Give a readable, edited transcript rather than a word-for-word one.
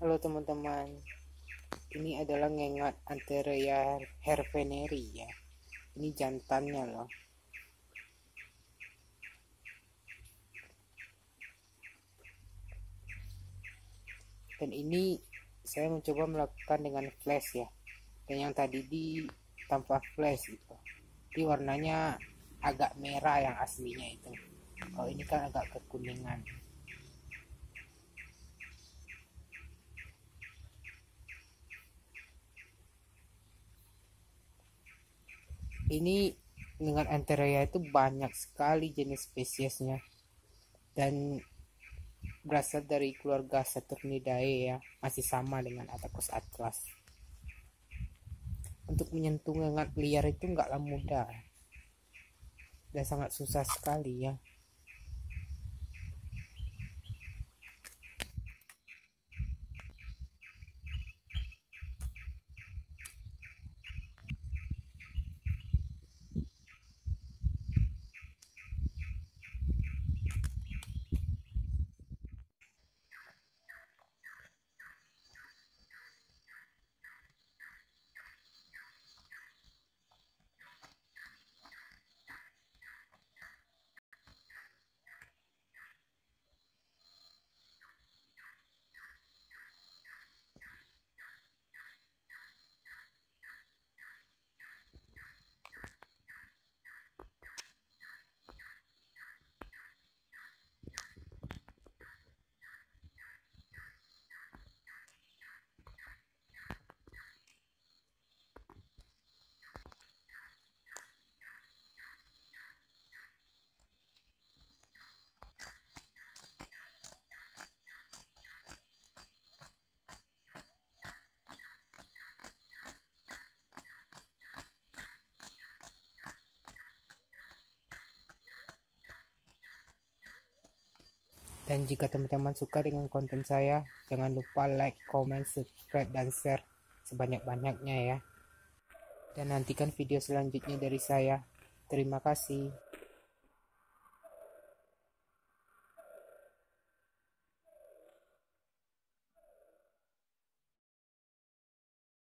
Halo teman-teman, ini adalah ngengat Antheraea helferi ya. Ini jantannya loh. Dan ini saya mencoba melakukan dengan flash ya, dan yang tadi di tanpa flash gitu. Jadi warnanya agak merah yang aslinya itu. Kalau ini kan agak kekuningan. Ini dengan Antheraea itu banyak sekali jenis spesiesnya, dan berasal dari keluarga Saturniidae ya, masih sama dengan Attacus atlas. Untuk menyentuh ngengat liar itu enggaklah mudah dan sangat susah sekali ya. Dan jika teman-teman suka dengan konten saya, jangan lupa like, comment, subscribe, dan share sebanyak-banyaknya ya. Dan nantikan video selanjutnya dari saya. Terima kasih.